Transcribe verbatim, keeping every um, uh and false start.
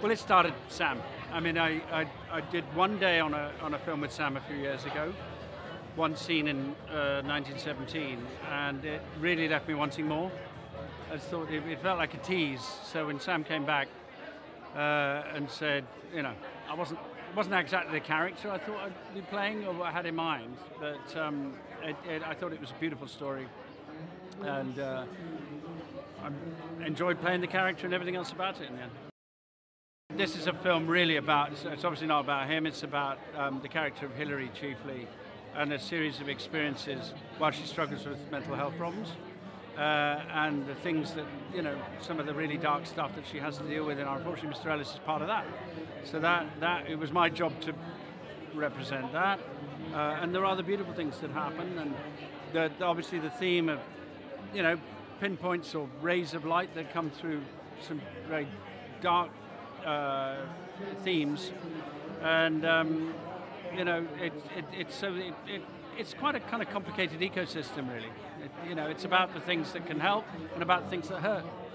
Well, it started Sam. I mean, I, I, I did one day on a, on a film with Sam a few years ago, one scene in uh, nineteen seventeen, and it really left me wanting more. I just thought it, it felt like a tease. So when Sam came back uh, and said, you know, I wasn't, it wasn't exactly the character I thought I'd be playing or what I had in mind, but um, it, it, I thought it was a beautiful story. And uh, I enjoyed playing the character and everything else about it in the end. This is a film really about, it's obviously not about him, it's about um, the character of Hillary chiefly, and a series of experiences while she struggles with mental health problems, uh, and the things that, you know, some of the really dark stuff that she has to deal with, and unfortunately Mr Ellis is part of that. So that, that it was my job to represent that, uh, and there are other beautiful things that happen, and the, obviously the theme of, you know, pinpoints or rays of light that come through some very dark Uh, themes, and um, you know, it, it, it's so it, it, it's quite a kind of complicated ecosystem, really. It, you know, it's about the things that can help and about things that hurt.